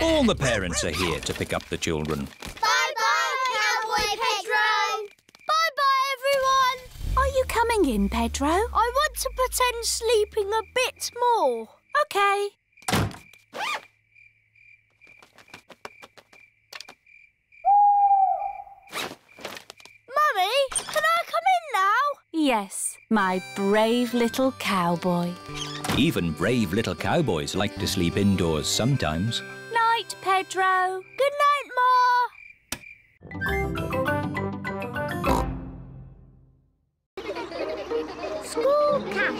All the parents are here to pick up the children. Bye-bye, Cowboy Pedro! Bye-bye, everyone! Are you coming in, Pedro? I want to pretend sleeping a bit more. Okay. Mummy, can I come in now? Yes, my brave little cowboy. Even brave little cowboys like to sleep indoors sometimes. Night, Pedro. Good night, Ma. School camp.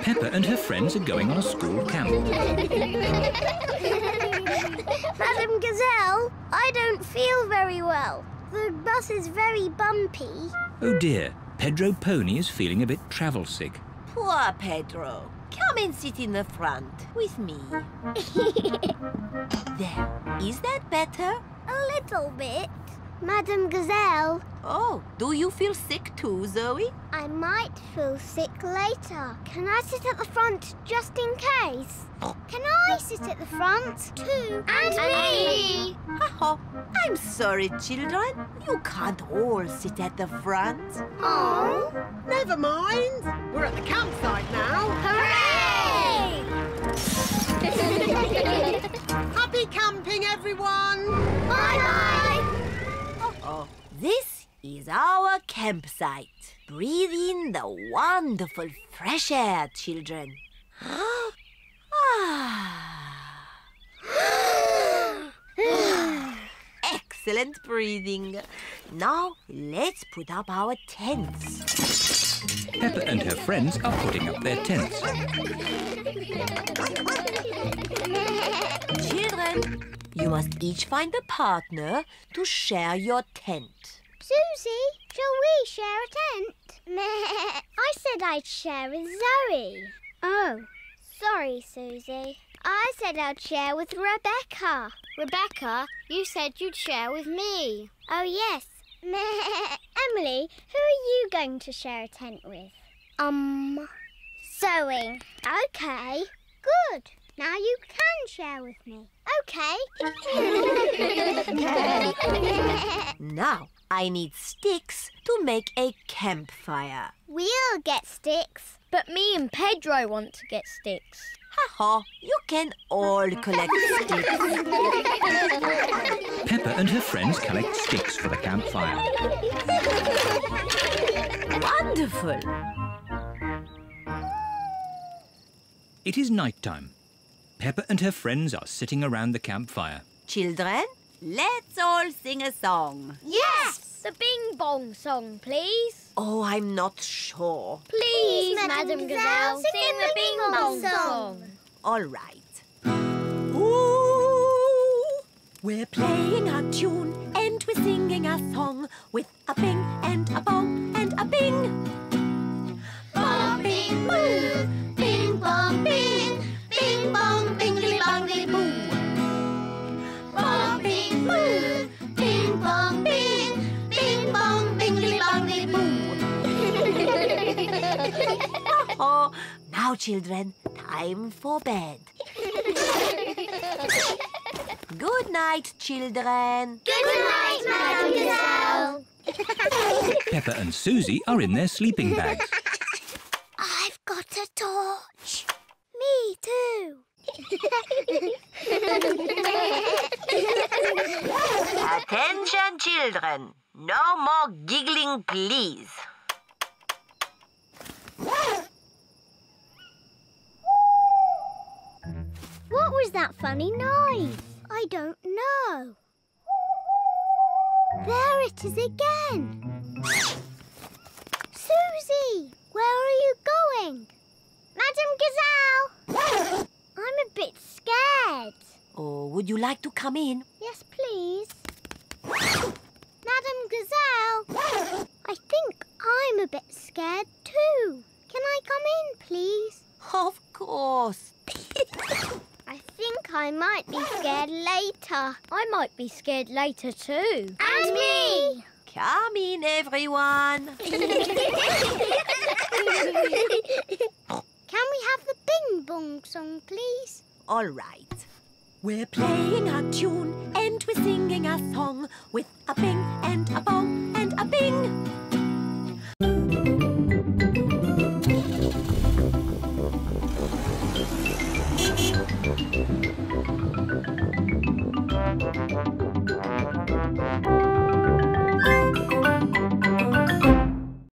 Peppa and her friends are going on a school camp. Madam Gazelle, I don't feel very well. The bus is very bumpy. Oh dear, Pedro Pony is feeling a bit travel sick. Poor Pedro. Come and sit in the front with me. There. Is that better? A little bit. Madam Gazelle. Oh, do you feel sick too, Zoe? I might feel sick later. Can I sit at the front just in case? Can I sit at the front? Too. And me! Ha-ha! I'm sorry, children. You can't all sit at the front. Oh! Never mind. We're at the campsite now. Hooray! Happy camping, everyone! Bye-bye! Oh, this is our campsite. Breathe in the wonderful fresh air, children. Excellent breathing. Now, let's put up our tents. Peppa and her friends are putting up their tents. Children, you must each find a partner to share your tent. Susie, shall we share a tent? Meh. I said I'd share with Zoe. Oh, sorry, Susie. I said I'd share with Rebecca. Rebecca, you said you'd share with me. Oh, yes. Meh. Emily, who are you going to share a tent with? Zoe. Okay, good. Now you can share with me. Okay. Now I need sticks to make a campfire. We'll get sticks. But me and Pedro want to get sticks. Ha-ha, you can all collect sticks. Peppa and her friends collect sticks for the campfire. Wonderful. It is night time. Peppa and her friends are sitting around the campfire. Children, let's all sing a song. Yes! The Bing Bong song, please. Oh, I'm not sure. Please, Madam Gazelle, sing the Bing Bong song. All right. Ooh, we're playing a tune and we're singing a song with a bing and a bong and a bing. Bobbing, boo, bing, bong, bing. Bing bong, bingly bongly boo. Bong bing boo, bing bong bingly bongly boo. Oh, now children, time for bed. Good night, children. Good night, Madam Gazelle. Peppa and Susie are in their sleeping bags. I've got a torch. Me too. Attention, children. No more giggling, please. What was that funny noise? I don't know. There it is again. Suzy, where are you going? Madam Gazelle! I'm a bit scared. Oh, would you like to come in? Yes, please. Madam Gazelle, I think I'm a bit scared too. Can I come in, please? Of course. I think I might be scared later. I might be scared later too. And me! Come in, everyone. Can we have the Bing Bong song, please? All right. We're playing a tune and we're singing a song with a bing and a bong and a bing.